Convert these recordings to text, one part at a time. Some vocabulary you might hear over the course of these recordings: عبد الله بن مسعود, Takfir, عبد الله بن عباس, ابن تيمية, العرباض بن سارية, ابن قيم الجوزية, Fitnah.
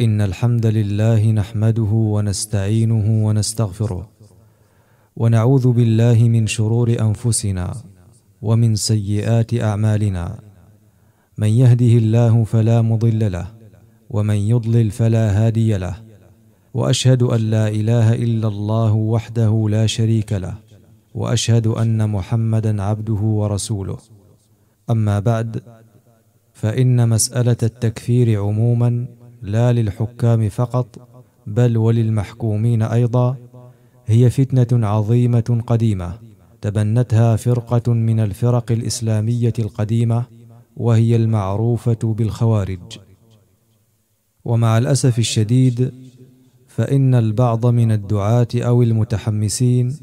إن الحمد لله نحمده ونستعينه ونستغفره ونعوذ بالله من شرور أنفسنا ومن سيئات أعمالنا، من يهده الله فلا مضل له ومن يضلل فلا هادي له، وأشهد أن لا إله إلا الله وحده لا شريك له، وأشهد أن محمدا عبده ورسوله. أما بعد، فإن مسألة التكفير عموما لا للحكام فقط بل وللمحكومين أيضا هي فتنة عظيمة قديمة تبنتها فرقة من الفرق الإسلامية القديمة، وهي المعروفة بالخوارج. ومع الأسف الشديد فإن البعض من الدعاة أو المتحمسين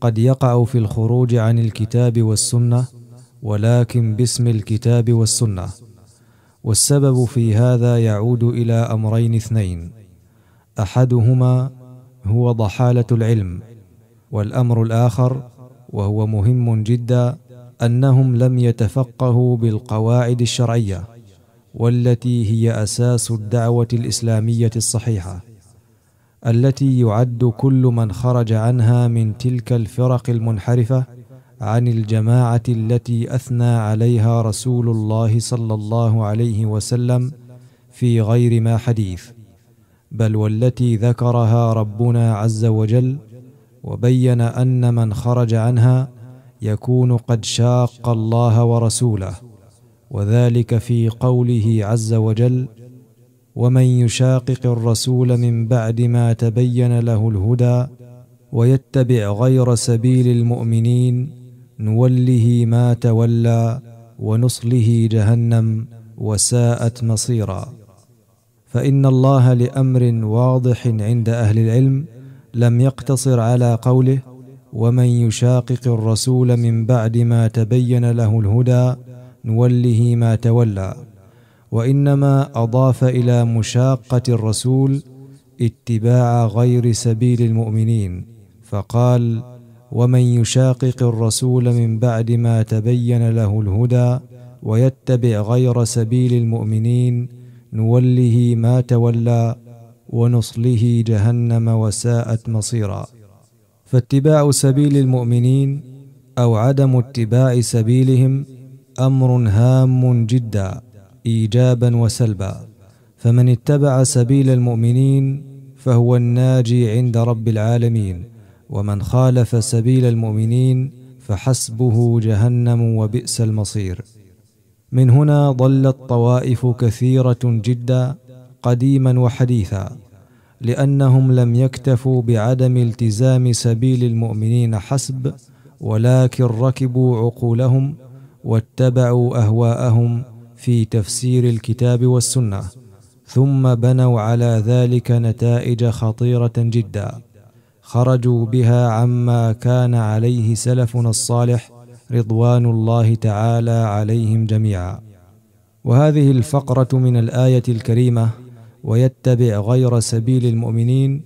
قد يقع في الخروج عن الكتاب والسنة، ولكن باسم الكتاب والسنة. والسبب في هذا يعود إلى أمرين اثنين، أحدهما هو ضحالة العلم، والأمر الآخر وهو مهم جدا أنهم لم يتفقهوا بالقواعد الشرعية والتي هي أساس الدعوة الإسلامية الصحيحة، التي يعد كل من خرج عنها من تلك الفرق المنحرفة عن الجماعة التي أثنى عليها رسول الله صلى الله عليه وسلم في غير ما حديث، بل والتي ذكرها ربنا عز وجل وبين أن من خرج عنها يكون قد شاق الله ورسوله، وذلك في قوله عز وجل: ومن يشاقق الرسول من بعد ما تبين له الهدى ويتبع غير سبيل المؤمنين نوله ما تولى ونصله جهنم وساءت مصيرا. فإن الله لأمر واضح عند أهل العلم لم يقتصر على قوله ومن يشاقق الرسول من بعد ما تبين له الهدى نوله ما تولى، وإنما أضاف إلى مشاقة الرسول اتباع غير سبيل المؤمنين، فقال: ومن يشاقق الرسول من بعد ما تبين له الهدى ويتبع غير سبيل المؤمنين نوله ما تولى ونصله جهنم وساءت مصيرا. فاتباع سبيل المؤمنين أو عدم اتباع سبيلهم أمر هام جدا إيجابا وسلبا، فمن اتبع سبيل المؤمنين فهو الناجي عند رب العالمين، ومن خالف سبيل المؤمنين فحسبه جهنم وبئس المصير. من هنا ضلت طوائف كثيرة جدا قديما وحديثا، لأنهم لم يكتفوا بعدم التزام سبيل المؤمنين حسب، ولكن ركبوا عقولهم واتبعوا أهواءهم في تفسير الكتاب والسنة، ثم بنوا على ذلك نتائج خطيرة جدا خرجوا بها عما كان عليه سلفنا الصالح رضوان الله تعالى عليهم جميعا. وهذه الفقرة من الآية الكريمة ويتبع غير سبيل المؤمنين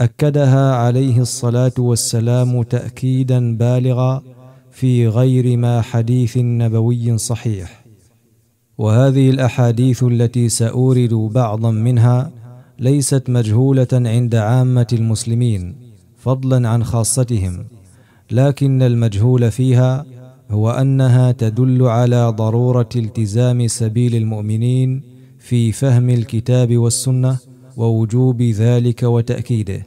أكدها عليه الصلاة والسلام تأكيدا بالغا في غير ما حديث نبوي صحيح. وهذه الأحاديث التي سأورد بعضا منها ليست مجهولة عند عامة المسلمين فضلا عن خاصتهم، لكن المجهول فيها هو أنها تدل على ضرورة التزام سبيل المؤمنين في فهم الكتاب والسنة ووجوب ذلك وتأكيده.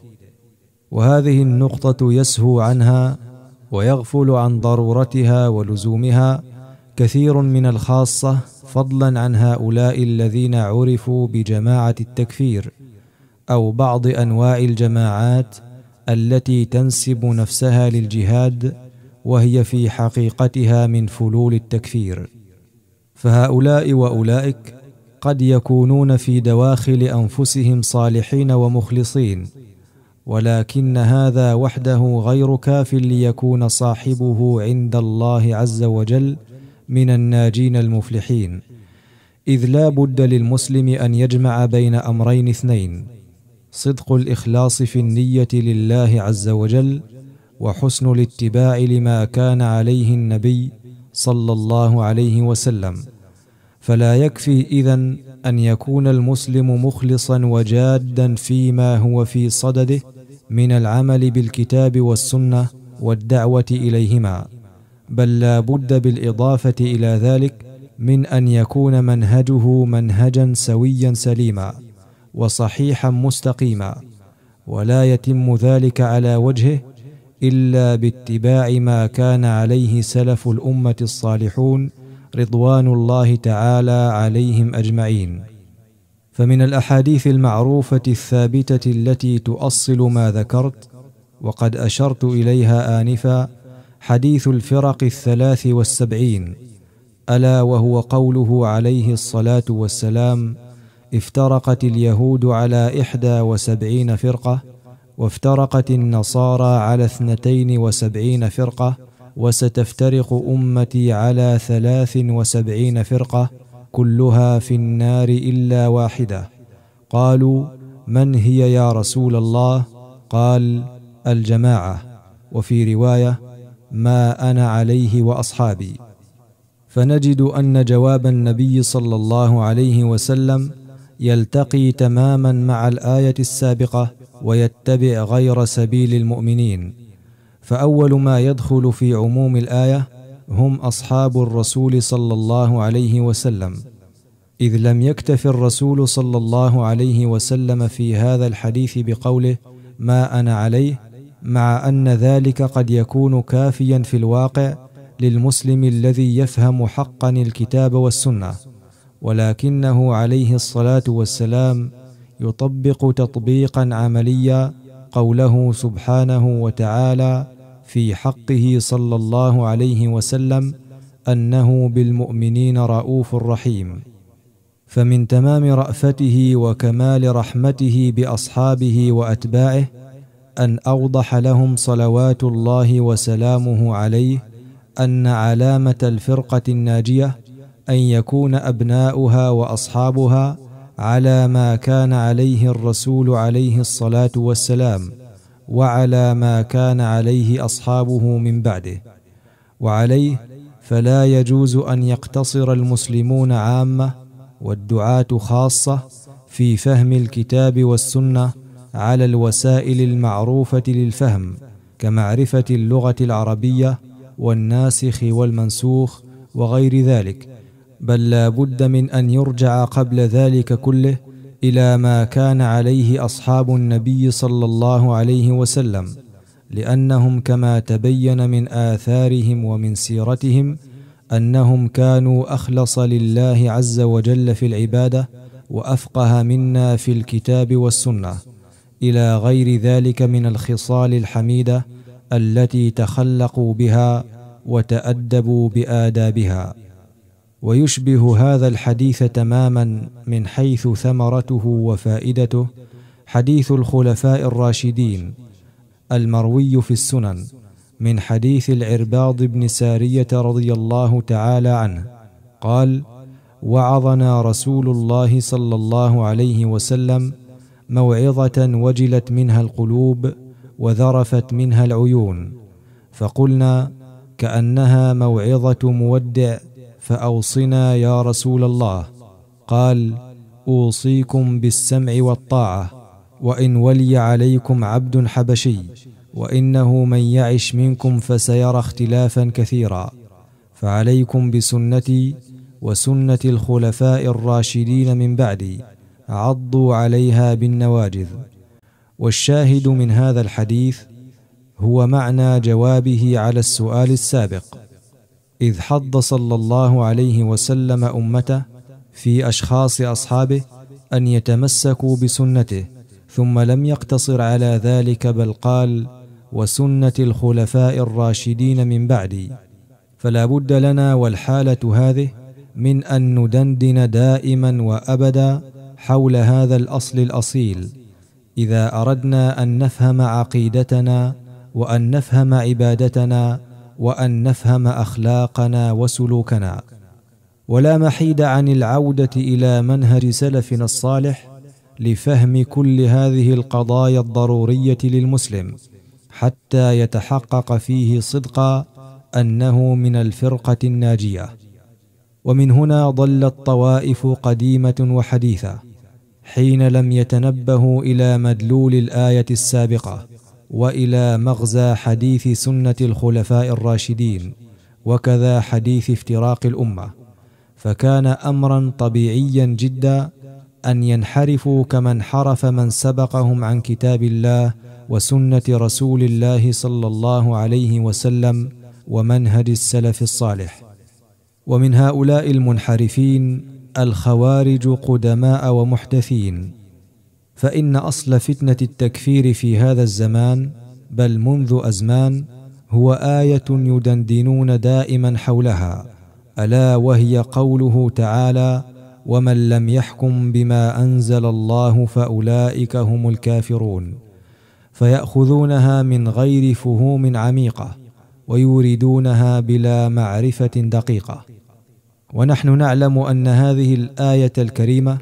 وهذه النقطة يسهو عنها ويغفل عن ضرورتها ولزومها كثير من الخاصة، فضلا عن هؤلاء الذين عرفوا بجماعة التكفير أو بعض أنواع الجماعات التي تنسب نفسها للجهاد وهي في حقيقتها من فلول التكفير. فهؤلاء وأولئك قد يكونون في دواخل أنفسهم صالحين ومخلصين، ولكن هذا وحده غير كاف ليكون صاحبه عند الله عز وجل من الناجين المفلحين، إذ لا بد للمسلم أن يجمع بين أمرين اثنين: صدق الإخلاص في النية لله عز وجل، وحسن الاتباع لما كان عليه النبي صلى الله عليه وسلم. فلا يكفي إذن أن يكون المسلم مخلصا وجادا فيما هو في صدده من العمل بالكتاب والسنة والدعوة إليهما، بل لا بد بالإضافة إلى ذلك من أن يكون منهجه منهجا سويا سليما وصحيحا مستقيما، ولا يتم ذلك على وجهه إلا باتباع ما كان عليه سلف الأمة الصالحون رضوان الله تعالى عليهم أجمعين. فمن الأحاديث المعروفة الثابتة التي تؤصل ما ذكرت وقد أشرت إليها آنفا حديث الفرق 73، ألا وهو قوله عليه الصلاة والسلام: افترقت اليهود على 71 فرقة، وافترقت النصارى على 72 فرقة، وستفترق أمتي على 73 فرقة، كلها في النار إلا واحدة. قالوا: من هي يا رسول الله؟ قال: الجماعة. وفي رواية: ما أنا عليه وأصحابي. فنجد أن جواب النبي صلى الله عليه وسلم يلتقي تماما مع الآية السابقة ويتبع غير سبيل المؤمنين، فأول ما يدخل في عموم الآية هم أصحاب الرسول صلى الله عليه وسلم، إذ لم يكتف الرسول صلى الله عليه وسلم في هذا الحديث بقوله ما أنا عليه، مع أن ذلك قد يكون كافيا في الواقع للمسلم الذي يفهم حقا الكتاب والسنة، ولكنه عليه الصلاة والسلام يطبق تطبيقا عمليا قوله سبحانه وتعالى في حقه صلى الله عليه وسلم أنه بالمؤمنين رؤوف رحيم. فمن تمام رأفته وكمال رحمته بأصحابه وأتباعه أن أوضح لهم صلوات الله وسلامه عليه أن علامة الفرقة الناجية أن يكون أبناؤها وأصحابها على ما كان عليه الرسول عليه الصلاة والسلام، وعلى ما كان عليه أصحابه من بعده. وعليه فلا يجوز أن يقتصر المسلمون عامة والدعاة خاصة في فهم الكتاب والسنة على الوسائل المعروفة للفهم كمعرفة اللغة العربية والناسخ والمنسوخ وغير ذلك، بل لا بد من أن يرجع قبل ذلك كله إلى ما كان عليه أصحاب النبي صلى الله عليه وسلم، لأنهم كما تبين من آثارهم ومن سيرتهم أنهم كانوا أخلص لله عز وجل في العبادة وأفقه منا في الكتاب والسنة، إلى غير ذلك من الخصال الحميدة التي تخلقوا بها وتأدبوا بآدابها. ويشبه هذا الحديث تماما من حيث ثمرته وفائدته حديث الخلفاء الراشدين المروي في السنن من حديث العرباض بن سارية رضي الله تعالى عنه قال: وعظنا رسول الله صلى الله عليه وسلم موعظة وجلت منها القلوب وذرفت منها العيون، فقلنا: كأنها موعظة مودع، فأوصنا يا رسول الله. قال: أوصيكم بالسمع والطاعة، وإن ولي عليكم عبد حبشي، وإنه من يعش منكم فسيرى اختلافا كثيرا، فعليكم بسنتي وسنة الخلفاء الراشدين من بعدي، عضوا عليها بالنواجذ. والشاهد من هذا الحديث هو معنى جوابه على السؤال السابق، إذ حض صلى الله عليه وسلم أمته في أشخاص أصحابه أن يتمسكوا بسنته، ثم لم يقتصر على ذلك، بل قال: وسنة الخلفاء الراشدين من بعدي. فلا بد لنا والحالة هذه من أن ندندن دائما وأبدا حول هذا الأصل الأصيل، إذا أردنا أن نفهم عقيدتنا وأن نفهم عبادتنا وأن نفهم أخلاقنا وسلوكنا، ولا محيد عن العودة إلى منهج سلفنا الصالح لفهم كل هذه القضايا الضرورية للمسلم حتى يتحقق فيه صدقا أنه من الفرقة الناجية. ومن هنا ضلت طوائف قديمة وحديثة حين لم يتنبهوا إلى مدلول الآية السابقة وإلى مغزى حديث سنة الخلفاء الراشدين وكذا حديث افتراق الأمة، فكان أمرا طبيعيا جدا أن ينحرفوا كما انحرف من سبقهم عن كتاب الله وسنة رسول الله صلى الله عليه وسلم ومنهج السلف الصالح. ومن هؤلاء المنحرفين الخوارج قدماء ومحدثين، فإن أصل فتنة التكفير في هذا الزمان بل منذ أزمان هو آية يدندنون دائما حولها، ألا وهي قوله تعالى: ومن لم يحكم بما أنزل الله فأولئك هم الكافرون، فيأخذونها من غير فهوم عميقة ويوردونها بلا معرفة دقيقة. ونحن نعلم أن هذه الآية الكريمة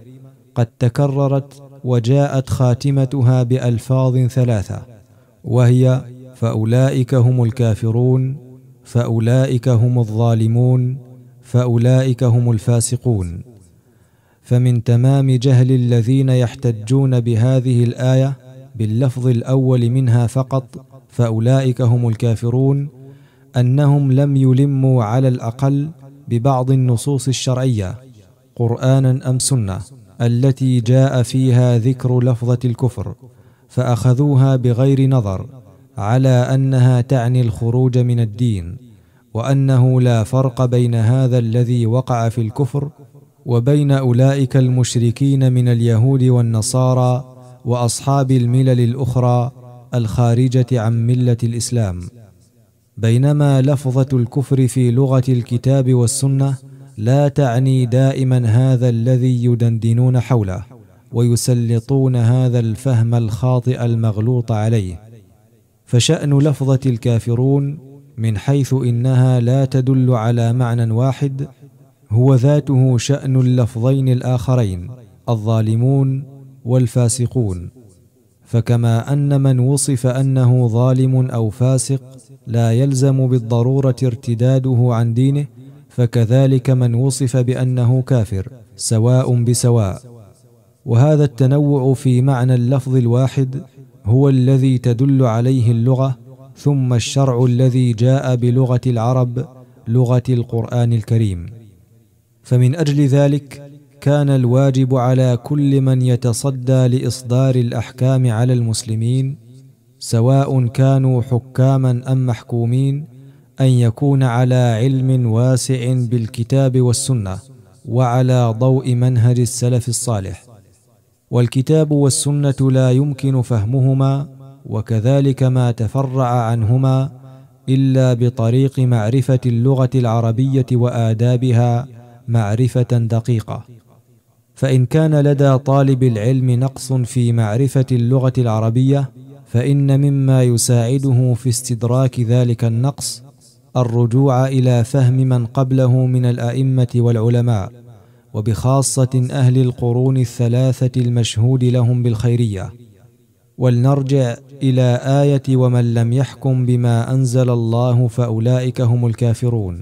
قد تكررت وجاءت خاتمتها بألفاظ ثلاثة، وهي: فأولئك هم الكافرون، فأولئك هم الظالمون، فأولئك هم الفاسقون. فمن تمام جهل الذين يحتجون بهذه الآية باللفظ الأول منها فقط، فأولئك هم الكافرون، أنهم لم يلموا على الأقل ببعض النصوص الشرعية قرآنا أم سنة التي جاء فيها ذكر لفظة الكفر، فأخذوها بغير نظر على أنها تعني الخروج من الدين، وأنه لا فرق بين هذا الذي وقع في الكفر وبين أولئك المشركين من اليهود والنصارى وأصحاب الملل الأخرى الخارجة عن ملة الإسلام، بينما لفظة الكفر في لغة الكتاب والسنة لا تعني دائما هذا الذي يدندنون حوله ويسلطون هذا الفهم الخاطئ المغلوط عليه. فشأن لفظة الكافرون من حيث إنها لا تدل على معنى واحد هو ذاته شأن اللفظين الآخرين الظالمون والفاسقون، فكما أن من وصف أنه ظالم أو فاسق لا يلزم بالضرورة ارتداده عن دينه، فكذلك من وصف بأنه كافر سواء بسواء. وهذا التنوع في معنى اللفظ الواحد هو الذي تدل عليه اللغة، ثم الشرع الذي جاء بلغة العرب لغة القرآن الكريم. فمن أجل ذلك كان الواجب على كل من يتصدى لإصدار الأحكام على المسلمين سواء كانوا حكاما أم محكومين أن يكون على علم واسع بالكتاب والسنة وعلى ضوء منهج السلف الصالح، والكتاب والسنة لا يمكن فهمهما وكذلك ما تفرع عنهما إلا بطريق معرفة اللغة العربية وآدابها معرفة دقيقة. فإن كان لدى طالب العلم نقص في معرفة اللغة العربية فإن مما يساعده في استدراك ذلك النقص الرجوع إلى فهم من قبله من الأئمة والعلماء، وبخاصة أهل القرون الثلاثة المشهود لهم بالخيرية. ولنرجع إلى آية ومن لم يحكم بما أنزل الله فأولئك هم الكافرون،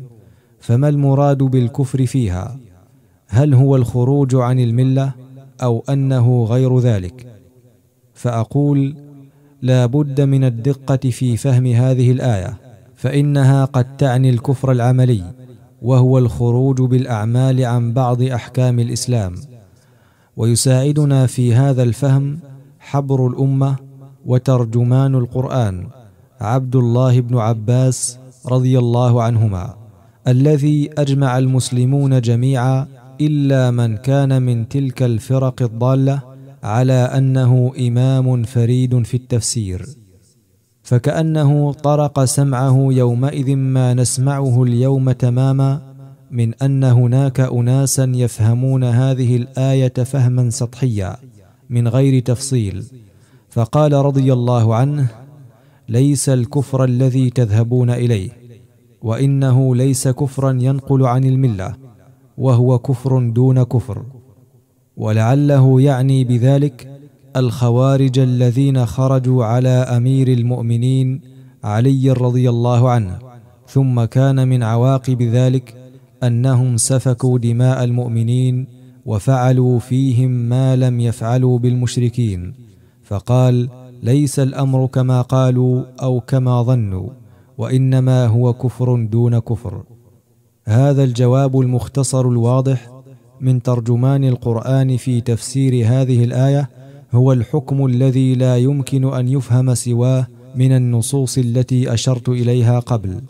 فما المراد بالكفر فيها؟ هل هو الخروج عن الملة أو أنه غير ذلك؟ فأقول: لا بد من الدقة في فهم هذه الآية، فإنها قد تعني الكفر العملي وهو الخروج بالأعمال عن بعض أحكام الإسلام. ويساعدنا في هذا الفهم حبر الأمة وترجمان القرآن عبد الله بن عباس رضي الله عنهما، الذي أجمع المسلمون جميعا إلا من كان من تلك الفرق الضالة على أنه إمام فريد في التفسير، فكأنه طرق سمعه يومئذ ما نسمعه اليوم تماما من أن هناك أناسا يفهمون هذه الآية فهما سطحيا من غير تفصيل، فقال رضي الله عنه: ليس الكفر الذي تذهبون إليه، وإنه ليس كفرا ينقل عن الملة، وهو كفر دون كفر. ولعله يعني بذلك الخوارج الذين خرجوا على أمير المؤمنين علي رضي الله عنه، ثم كان من عواقب ذلك أنهم سفكوا دماء المؤمنين وفعلوا فيهم ما لم يفعلوا بالمشركين، فقال: ليس الأمر كما قالوا أو كما ظنوا، وإنما هو كفر دون كفر. هذا الجواب المختصر الواضح من ترجمان القرآن في تفسير هذه الآية هو الحكم الذي لا يمكن أن يفهم سواه من النصوص التي أشرت إليها قبل.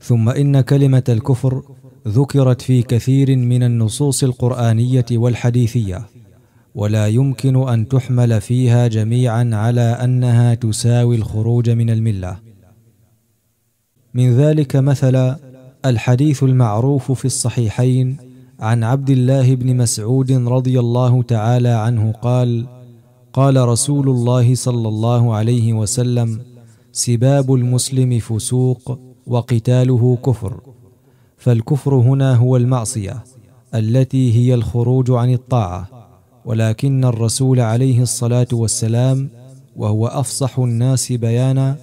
ثم إن كلمة الكفر ذكرت في كثير من النصوص القرآنية والحديثية، ولا يمكن أن تحمل فيها جميعا على أنها تساوي الخروج من الملة. من ذلك مثلا الحديث المعروف في الصحيحين عن عبد الله بن مسعود رضي الله تعالى عنه قال: قال رسول الله صلى الله عليه وسلم: سباب المسلم فسوق وقتاله كفر. فالكفر هنا هو المعصية التي هي الخروج عن الطاعة، ولكن الرسول عليه الصلاة والسلام، وهو أفصح الناس بيانا،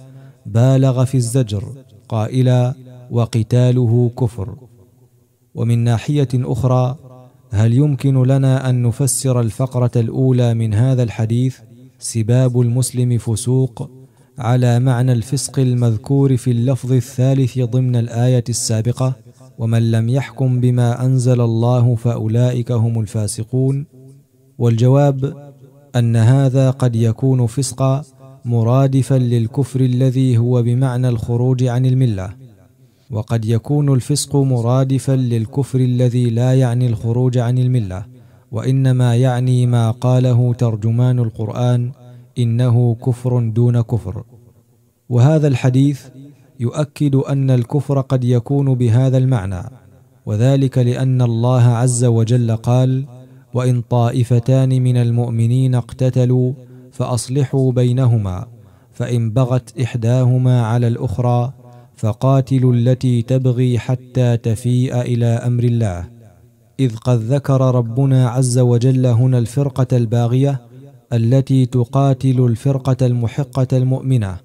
بالغ في الزجر قائلا: وقتاله كفر. ومن ناحية أخرى، هل يمكن لنا أن نفسر الفقرة الأولى من هذا الحديث سباب المسلم فسوق على معنى الفسق المذكور في اللفظ الثالث ضمن الآية السابقة: ومن لم يحكم بما أنزل الله فأولئك هم الفاسقون؟ والجواب أن هذا قد يكون فسقا مرادفا للكفر الذي هو بمعنى الخروج عن الملة، وقد يكون الفسق مرادفا للكفر الذي لا يعني الخروج عن الملة، وإنما يعني ما قاله ترجمان القرآن: إنه كفر دون كفر. وهذا الحديث يؤكد أن الكفر قد يكون بهذا المعنى، وذلك لأن الله عز وجل قال: وإن طائفتان من المؤمنين اقتتلوا فأصلحوا بينهما، فإن بغت إحداهما على الأخرى فقاتلوا التي تبغي حتى تفيء إلى أمر الله. إذ قد ذكر ربنا عز وجل هنا الفرقة الباغية التي تقاتل الفرقة المحقة المؤمنة،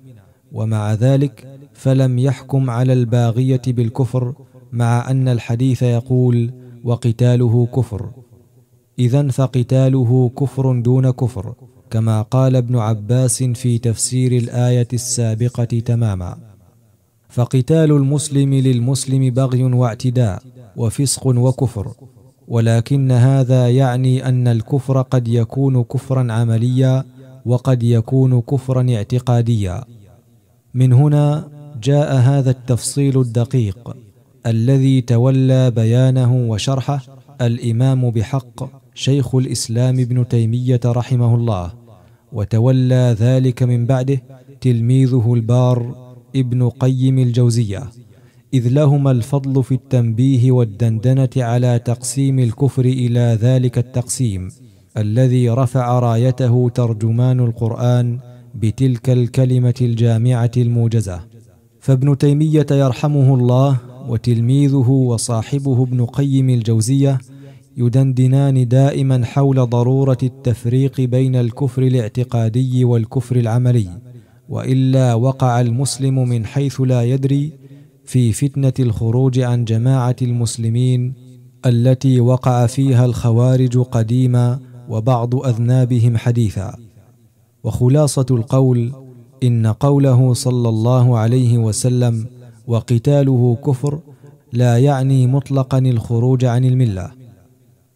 ومع ذلك فلم يحكم على الباغية بالكفر، مع أن الحديث يقول: وقتاله كفر. إذن فقتاله كفر دون كفر، كما قال ابن عباس في تفسير الآية السابقة تماما. فقتال المسلم للمسلم بغي واعتداء وفسق وكفر، ولكن هذا يعني أن الكفر قد يكون كفرا عمليا وقد يكون كفرا اعتقاديا. من هنا جاء هذا التفصيل الدقيق الذي تولى بيانه وشرحه الإمام بحق شيخ الإسلام ابن تيمية رحمه الله، وتولى ذلك من بعده تلميذه البار ابن قيم الجوزية، إذ لهما الفضل في التنبيه والدندنة على تقسيم الكفر إلى ذلك التقسيم الذي رفع رايته ترجمان القرآن بتلك الكلمة الجامعة الموجزة. فابن تيمية يرحمه الله وتلميذه وصاحبه ابن قيم الجوزية يدندنان دائما حول ضرورة التفريق بين الكفر الاعتقادي والكفر العملي، وإلا وقع المسلم من حيث لا يدري في فتنة الخروج عن جماعة المسلمين التي وقع فيها الخوارج قديما وبعض أذنابهم حديثا. وخلاصة القول إن قوله صلى الله عليه وسلم: وقتاله كفر، لا يعني مطلقا الخروج عن الملة،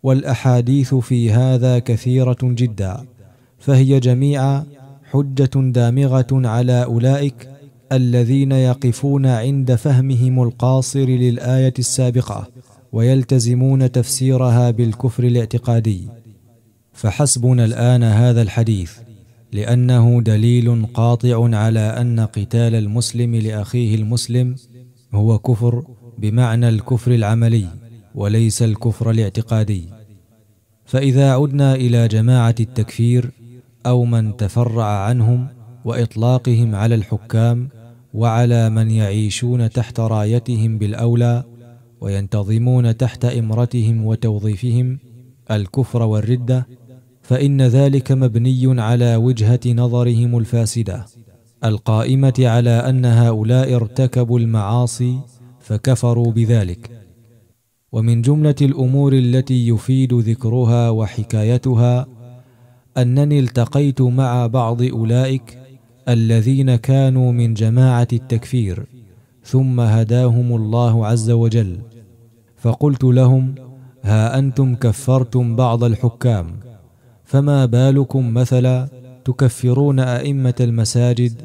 والأحاديث في هذا كثيرة جدا، فهي جميعا حجة دامغة على أولئك الذين يقفون عند فهمهم القاصر للآية السابقة ويلتزمون تفسيرها بالكفر الاعتقادي. فحسبنا الآن هذا الحديث، لأنه دليل قاطع على أن قتال المسلم لأخيه المسلم هو كفر بمعنى الكفر العملي وليس الكفر الاعتقادي. فإذا عدنا إلى جماعة التكفير أو من تفرع عنهم وإطلاقهم على الحكام وعلى من يعيشون تحت رايتهم بالأولى وينتظمون تحت إمرتهم وتوظيفهم الكفر والردة، فإن ذلك مبني على وجهة نظرهم الفاسدة القائمة على أن هؤلاء ارتكبوا المعاصي فكفروا بذلك. ومن جملة الأمور التي يفيد ذكرها وحكايتها أنني التقيت مع بعض أولئك الذين كانوا من جماعة التكفير ثم هداهم الله عز وجل، فقلت لهم: ها أنتم كفرتم بعض الحكام، فما بالكم مثلا تكفرون أئمة المساجد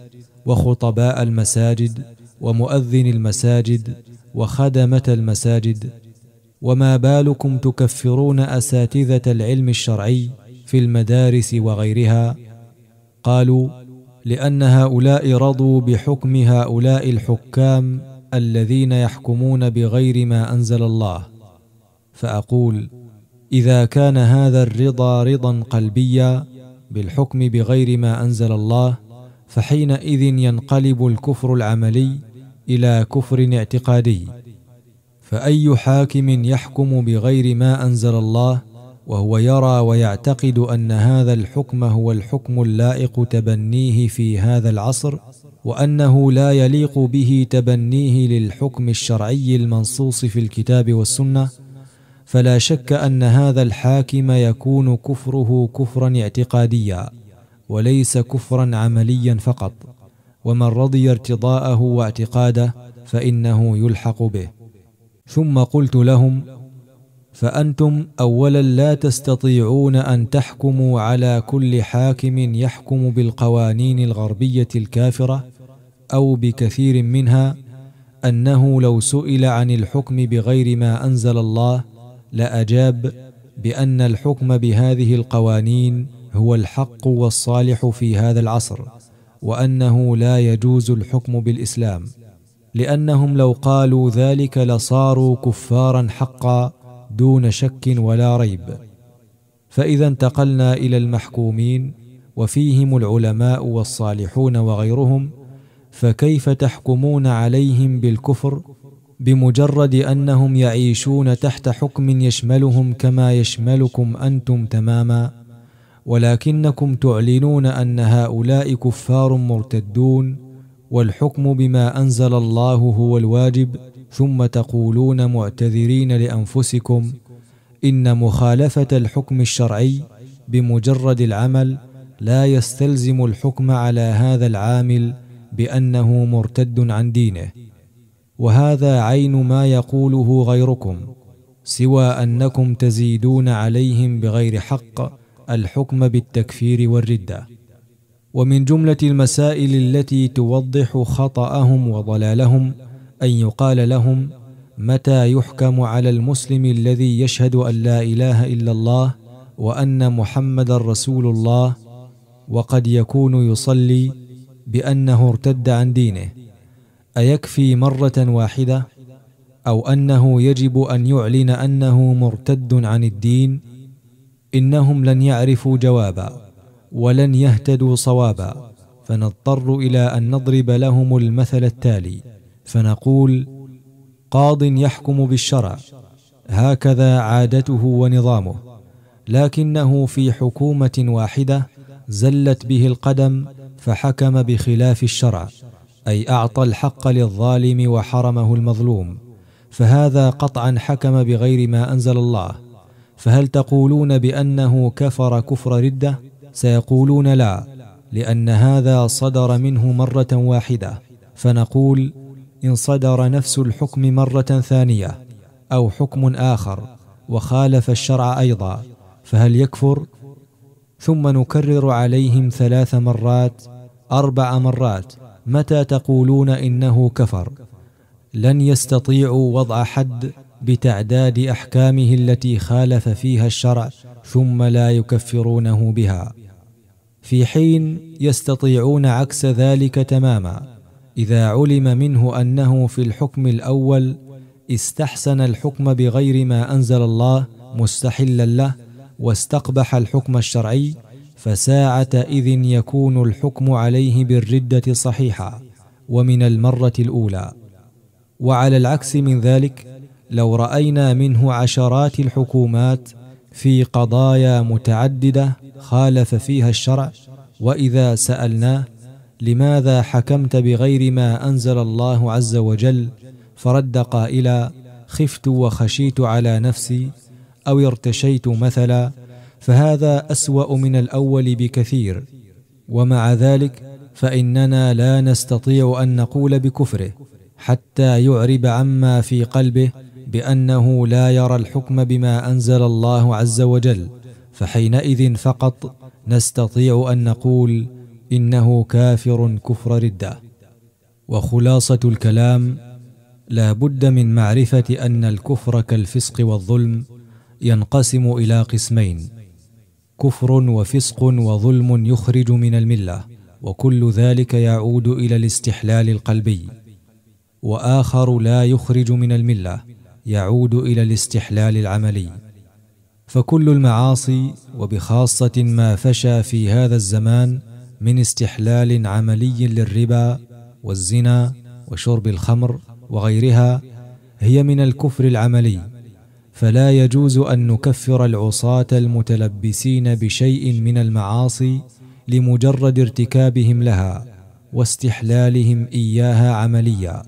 وخطباء المساجد ومؤذن المساجد وخدمة المساجد، وما بالكم تكفرون أساتذة العلم الشرعي في المدارس وغيرها؟ قالوا: لأن هؤلاء رضوا بحكم هؤلاء الحكام الذين يحكمون بغير ما أنزل الله. فأقول: إذا كان هذا الرضا رضا قلبيا بالحكم بغير ما أنزل الله، فحينئذ ينقلب الكفر العملي إلى كفر اعتقادي، فأي حاكم يحكم بغير ما أنزل الله وهو يرى ويعتقد أن هذا الحكم هو الحكم اللائق تبنيه في هذا العصر، وأنه لا يليق به تبنيه للحكم الشرعي المنصوص في الكتاب والسنة، فلا شك أن هذا الحاكم يكون كفره كفرا اعتقاديا وليس كفرا عمليا فقط، ومن رضي ارتضاءه واعتقاده فإنه يلحق به. ثم قلت لهم: فأنتم أولا لا تستطيعون أن تحكموا على كل حاكم يحكم بالقوانين الغربية الكافرة أو بكثير منها، أنه لو سئل عن الحكم بغير ما أنزل الله لأجاب بأن الحكم بهذه القوانين هو الحق والصالح في هذا العصر، وأنه لا يجوز الحكم بالإسلام، لأنهم لو قالوا ذلك لصاروا كفارا حقا دون شك ولا ريب. فإذا انتقلنا إلى المحكومين وفيهم العلماء والصالحون وغيرهم، فكيف تحكمون عليهم بالكفر بمجرد أنهم يعيشون تحت حكم يشملهم كما يشملكم أنتم تماما، ولكنكم تعلنون أن هؤلاء كفار مرتدون والحكم بما أنزل الله هو الواجب، ثم تقولون معتذرين لأنفسكم إن مخالفة الحكم الشرعي بمجرد العمل لا يستلزم الحكم على هذا العامل بأنه مرتد عن دينه. وهذا عين ما يقوله غيركم، سوى أنكم تزيدون عليهم بغير حق الحكم بالتكفير والردة. ومن جملة المسائل التي توضح خطأهم وضلالهم أن يقال لهم: متى يحكم على المسلم الذي يشهد أن لا إله إلا الله وأن محمد رسول الله وقد يكون يصلي بأنه ارتد عن دينه؟ أيكفي مرة واحدة؟ أو أنه يجب أن يعلن أنه مرتد عن الدين؟ إنهم لن يعرفوا جوابا ولن يهتدوا صوابا، فنضطر إلى أن نضرب لهم المثل التالي، فنقول: قاض يحكم بالشرع، هكذا عادته ونظامه، لكنه في حكومة واحدة زلت به القدم فحكم بخلاف الشرع، أي أعطى الحق للظالم وحرمه المظلوم، فهذا قطعا حكم بغير ما أنزل الله، فهل تقولون بأنه كفر كفر ردة؟ سيقولون لا، لأن هذا صدر منه مرة واحدة. فنقول: إن صدر نفس الحكم مرة ثانية أو حكم آخر وخالف الشرع أيضا، فهل يكفر؟ ثم نكرر عليهم 3 مرات 4 مرات متى تقولون إنه كفر. لن يستطيعوا وضع حد بتعداد أحكامه التي خالف فيها الشرع ثم لا يكفرونه بها، في حين يستطيعون عكس ذلك تماما إذا علم منه أنه في الحكم الأول استحسن الحكم بغير ما أنزل الله مستحلا له، واستقبح الحكم الشرعي، فساعة إذ يكون الحكم عليه بالردة صحيحة ومن المرة الأولى. وعلى العكس من ذلك، لو رأينا منه عشرات الحكومات في قضايا متعددة خالف فيها الشرع، وإذا سألناه: لماذا حكمت بغير ما أنزل الله عز وجل؟ فرد قائلا: خفت وخشيت على نفسي أو ارتشيت مثلا، فهذا أسوأ من الأول بكثير. ومع ذلك فإننا لا نستطيع أن نقول بكفره حتى يعرب عما في قلبه بأنه لا يرى الحكم بما أنزل الله عز وجل، فحينئذ فقط نستطيع أن نقول إنه كافر كفر ردة. وخلاصة الكلام، لا بد من معرفة أن الكفر كالفسق والظلم ينقسم إلى قسمين: كفر وفسق وظلم يخرج من الملة، وكل ذلك يعود إلى الاستحلال القلبي، وآخر لا يخرج من الملة، يعود إلى الاستحلال العملي. فكل المعاصي وبخاصة ما فشى في هذا الزمان من استحلال عملي للربا والزنا وشرب الخمر وغيرها هي من الكفر العملي، فلا يجوز أن نكفر العصاة المتلبسين بشيء من المعاصي لمجرد ارتكابهم لها واستحلالهم إياها عمليا،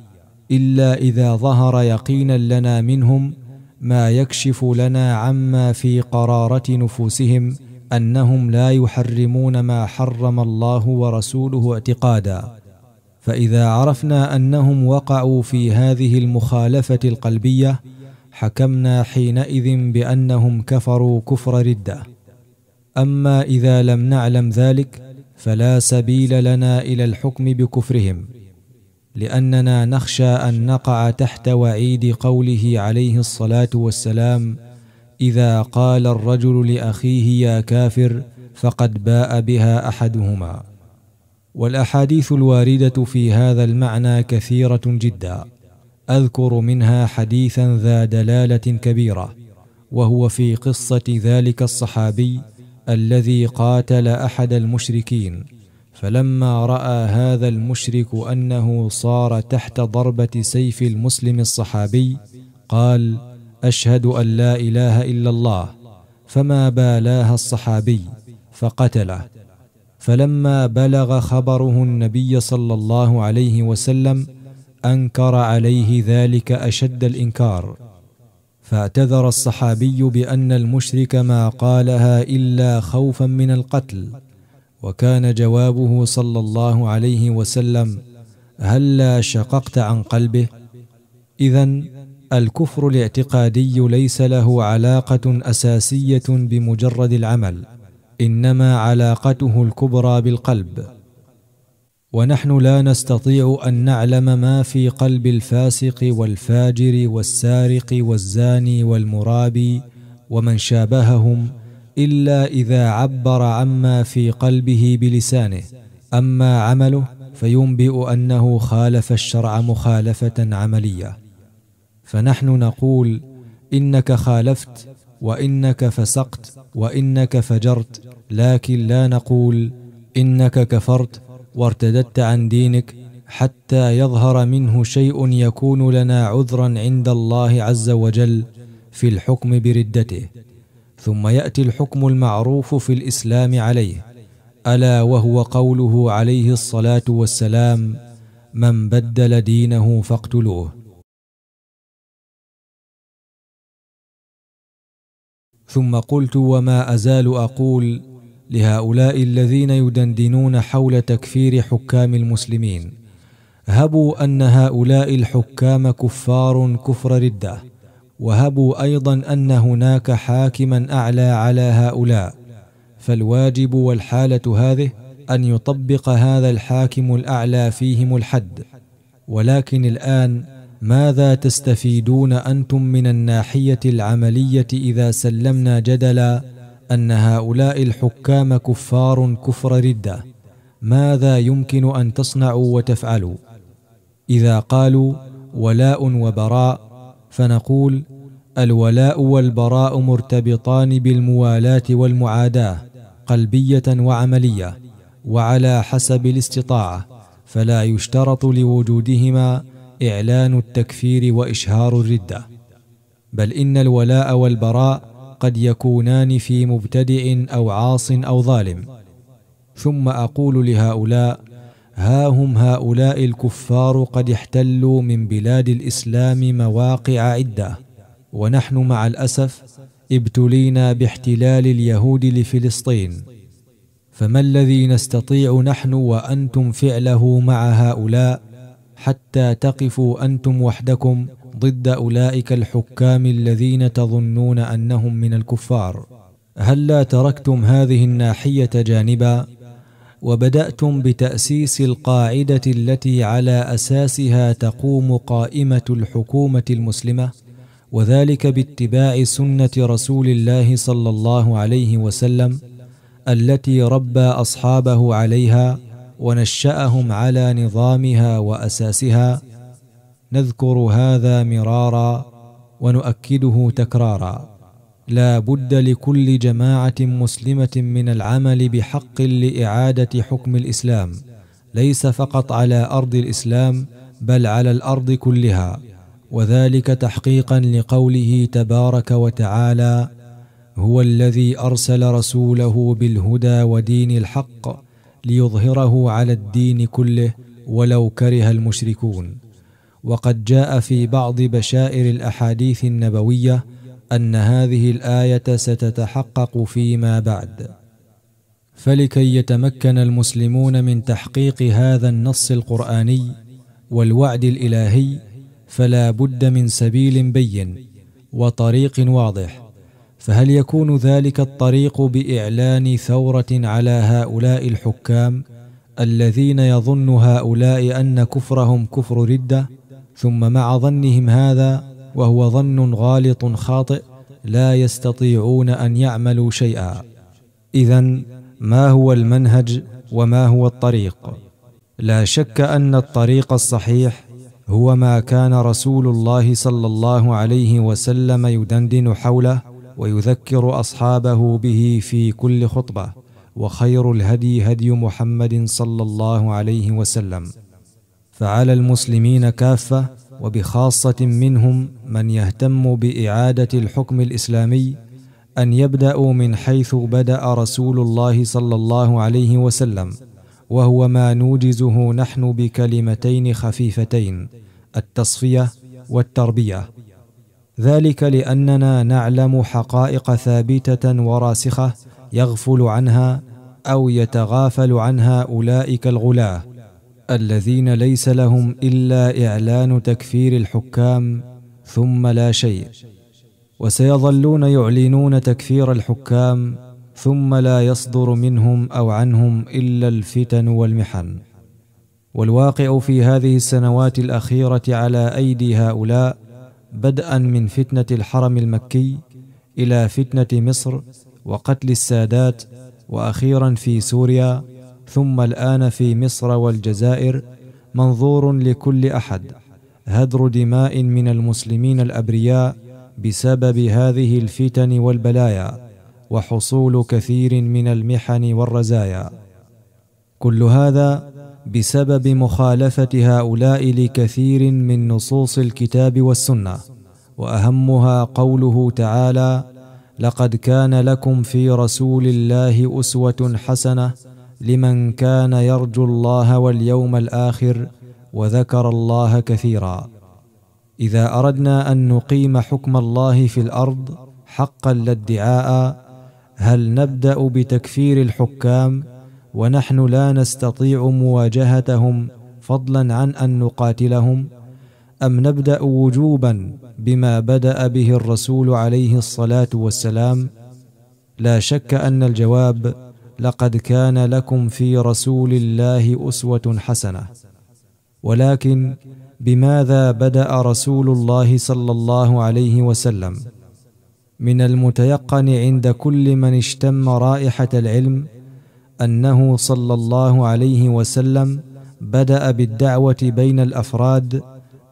إلا إذا ظهر يقينا لنا منهم ما يكشف لنا عما في قرارة نفوسهم أنهم لا يحرمون ما حرم الله ورسوله اعتقادا. فإذا عرفنا أنهم وقعوا في هذه المخالفة القلبية حكمنا حينئذ بأنهم كفروا كفر ردة. أما إذا لم نعلم ذلك فلا سبيل لنا إلى الحكم بكفرهم، لأننا نخشى أن نقع تحت وعيد قوله عليه الصلاة والسلام: إذا قال الرجل لأخيه يا كافر فقد باء بها أحدهما. والأحاديث الواردة في هذا المعنى كثيرة جدا، أذكر منها حديثا ذا دلالة كبيرة، وهو في قصة ذلك الصحابي الذي قاتل أحد المشركين، فلما رأى هذا المشرك أنه صار تحت ضربة سيف المسلم الصحابي قال: أشهد أن لا إله إلا الله، فما بالاها الصحابي فقتله. فلما بلغ خبره النبي صلى الله عليه وسلم أنكر عليه ذلك أشد الإنكار، فاعتذر الصحابي بأن المشرك ما قالها إلا خوفا من القتل، وكان جوابه صلى الله عليه وسلم: هلا شققت عن قلبه؟ إذن الكفر الاعتقادي ليس له علاقة أساسية بمجرد العمل، إنما علاقته الكبرى بالقلب، ونحن لا نستطيع أن نعلم ما في قلب الفاسق والفاجر والسارق والزاني والمرابي ومن شابههم إلا إذا عبر عما في قلبه بلسانه، أما عمله فينبئ أنه خالف الشرع مخالفة عملية. فنحن نقول: إنك خالفت، وإنك فسقت، وإنك فجرت، لكن لا نقول إنك كفرت وارتدت عن دينك، حتى يظهر منه شيء يكون لنا عذرا عند الله عز وجل في الحكم بردته. ثم يأتي الحكم المعروف في الإسلام عليه، ألا وهو قوله عليه الصلاة والسلام: من بدل دينه فاقتلوه. ثم قلت وما أزال أقول لهؤلاء الذين يدندنون حول تكفير حكام المسلمين: هبوا أن هؤلاء الحكام كفار كفر ردة، وهبوا أيضا أن هناك حاكما أعلى على هؤلاء، فالواجب والحالة هذه أن يطبق هذا الحاكم الأعلى فيهم الحد. ولكن الآن ماذا تستفيدون أنتم من الناحية العملية إذا سلمنا جدلا أن هؤلاء الحكام كفار كفر ردة؟ ماذا يمكن أن تصنعوا وتفعلوا؟ إذا قالوا ولاء وبراء فنقول: الولاء والبراء مرتبطان بالموالاة والمعاداة قلبية وعملية، وعلى حسب الاستطاعة، فلا يشترط لوجودهما إعلان التكفير وإشهار الردة، بل إن الولاء والبراء قد يكونان في مبتدع أو عاص أو ظالم. ثم أقول لهؤلاء: ها هم هؤلاء الكفار قد احتلوا من بلاد الإسلام مواقع عدة، ونحن مع الأسف ابتلينا باحتلال اليهود لفلسطين، فما الذي نستطيع نحن وأنتم فعله مع هؤلاء حتى تقفوا أنتم وحدكم ضد أولئك الحكام الذين تظنون أنهم من الكفار؟ هل لا تركتم هذه الناحية جانبا وبدأتم بتأسيس القاعدة التي على أساسها تقوم قائمة الحكومة المسلمة، وذلك باتباع سنة رسول الله صلى الله عليه وسلم التي ربى أصحابه عليها ونشأهم على نظامها وأساسها؟ نذكر هذا مرارا ونؤكده تكرارا. لا بد لكل جماعة مسلمة من العمل بحق لإعادة حكم الإسلام، ليس فقط على أرض الإسلام بل على الأرض كلها، وذلك تحقيقا لقوله تبارك وتعالى: هو الذي أرسل رسوله بالهدى ودين الحق ليظهره على الدين كله ولو كره المشركون. وقد جاء في بعض بشائر الأحاديث النبوية أن هذه الآية ستتحقق فيما بعد. فلكي يتمكن المسلمون من تحقيق هذا النص القرآني والوعد الإلهي فلا بد من سبيل بين وطريق واضح، فهل يكون ذلك الطريق بإعلان ثورة على هؤلاء الحكام الذين يظن هؤلاء أن كفرهم كفر ردة، ثم مع ظنهم هذا وهو ظن غالط خاطئ لا يستطيعون أن يعملوا شيئا؟ إذن ما هو المنهج وما هو الطريق؟ لا شك أن الطريق الصحيح هو ما كان رسول الله صلى الله عليه وسلم يدندن حوله ويذكر أصحابه به في كل خطبة، وخير الهدي هدي محمد صلى الله عليه وسلم. فعلى المسلمين كافة وبخاصة منهم من يهتم بإعادة الحكم الإسلامي أن يبدأوا من حيث بدأ رسول الله صلى الله عليه وسلم، وهو ما نوجزه نحن بكلمتين خفيفتين: التصفية والتربية. ذلك لأننا نعلم حقائق ثابتة وراسخة يغفل عنها أو يتغافل عنها أولئك الغلاة الذين ليس لهم إلا إعلان تكفير الحكام ثم لا شيء، وسيظلون يعلنون تكفير الحكام ثم لا يصدر منهم أو عنهم إلا الفتن والمحن. والواقع في هذه السنوات الأخيرة على أيدي هؤلاء، بدءا من فتنة الحرم المكي إلى فتنة مصر وقتل السادات، وأخيرا في سوريا، ثم الآن في مصر والجزائر، منظور لكل أحد هدر دماء من المسلمين الأبرياء بسبب هذه الفتن والبلايا وحصول كثير من المحن والرزايا. كل هذا بسبب مخالفة هؤلاء لكثير من نصوص الكتاب والسنة، وأهمها قوله تعالى: لقد كان لكم في رسول الله أسوة حسنة لمن كان يرجو الله واليوم الآخر وذكر الله كثيرا. إذا أردنا أن نقيم حكم الله في الأرض حقا لا ادعاء، هل نبدأ بتكفير الحكام ونحن لا نستطيع مواجهتهم فضلا عن أن نقاتلهم، أم نبدأ وجوبا بما بدأ به الرسول عليه الصلاة والسلام؟ لا شك أن الجواب لقد كان لكم في رسول الله أسوة حسنة، ولكن بماذا بدأ رسول الله صلى الله عليه وسلم؟ من المتيقن عند كل من اشتم رائحة العلم أنه صلى الله عليه وسلم بدأ بالدعوة بين الأفراد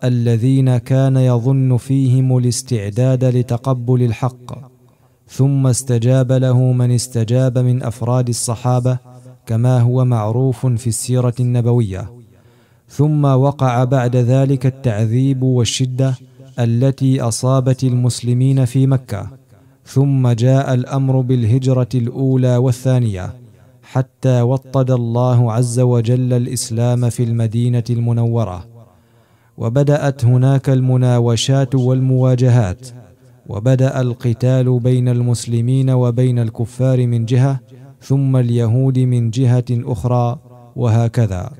الذين كان يظن فيهم الاستعداد لتقبل الحق، ثم استجاب له من استجاب من أفراد الصحابة كما هو معروف في السيرة النبوية، ثم وقع بعد ذلك التعذيب والشدة التي أصابت المسلمين في مكة، ثم جاء الأمر بالهجرة الأولى والثانية حتى وطد الله عز وجل الإسلام في المدينة المنورة، وبدأت هناك المناوشات والمواجهات، وبدأ القتال بين المسلمين وبين الكفار من جهة، ثم اليهود من جهة أخرى، وهكذا.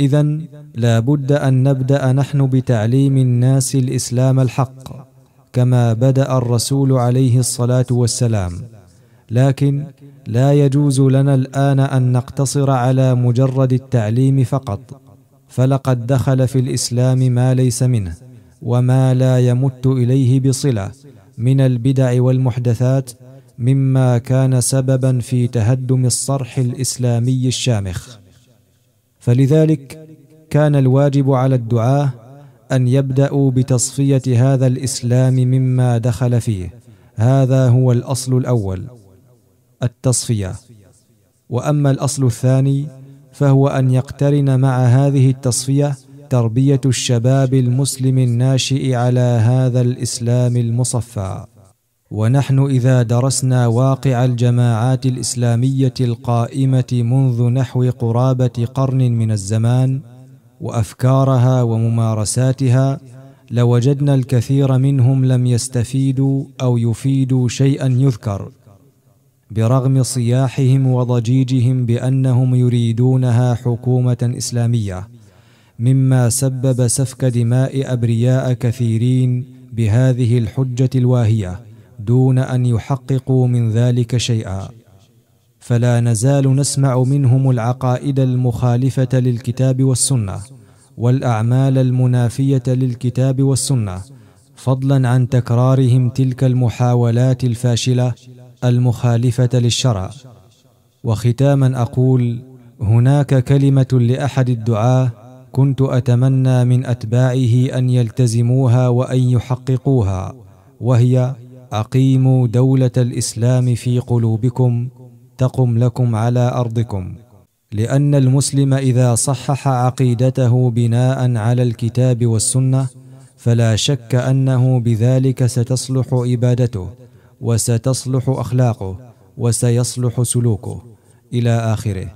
إذن لا بد أن نبدأ نحن بتعليم الناس الإسلام الحق كما بدأ الرسول عليه الصلاة والسلام، لكن لا يجوز لنا الآن أن نقتصر على مجرد التعليم فقط، فلقد دخل في الإسلام ما ليس منه وما لا يمت إليه بصلة من البدع والمحدثات، مما كان سببا في تهدم الصرح الإسلامي الشامخ. فلذلك كان الواجب على الدعاة أن يبدأوا بتصفية هذا الإسلام مما دخل فيه، هذا هو الأصل الأول، التصفية. وأما الأصل الثاني فهو أن يقترن مع هذه التصفية تربية الشباب المسلم الناشئ على هذا الإسلام المصفى. ونحن إذا درسنا واقع الجماعات الإسلامية القائمة منذ نحو قرابة قرن من الزمان وأفكارها وممارساتها، لوجدنا الكثير منهم لم يستفيدوا أو يفيدوا شيئا يذكر، برغم صياحهم وضجيجهم بأنهم يريدونها حكومة إسلامية، مما سبب سفك دماء أبرياء كثيرين بهذه الحجة الواهية دون أن يحققوا من ذلك شيئا. فلا نزال نسمع منهم العقائد المخالفة للكتاب والسنة والأعمال المنافية للكتاب والسنة، فضلا عن تكرارهم تلك المحاولات الفاشلة المخالفة للشرع. وختاما أقول، هناك كلمة لأحد الدعاة كنت أتمنى من أتباعه أن يلتزموها وأن يحققوها، وهي أقيموا دولة الإسلام في قلوبكم تقم لكم على أرضكم، لأن المسلم إذا صحح عقيدته بناء على الكتاب والسنة فلا شك أنه بذلك ستصلح عبادته وستصلح أخلاقه وسيصلح سلوكه إلى آخره.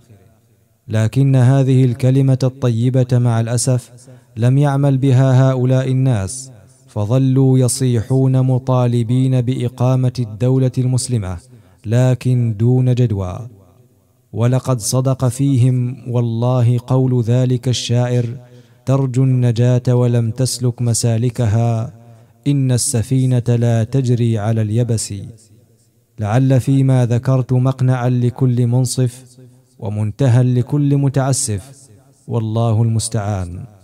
لكن هذه الكلمة الطيبة مع الأسف لم يعمل بها هؤلاء الناس، فظلوا يصيحون مطالبين بإقامة الدولة المسلمة لكن دون جدوى. ولقد صدق فيهم والله قول ذلك الشاعر: ترجو النجاة ولم تسلك مسالكها، إن السفينة لا تجري على اليبس. لعل فيما ذكرت مقنعا لكل منصف ومنتهى لكل متعسف، والله المستعان.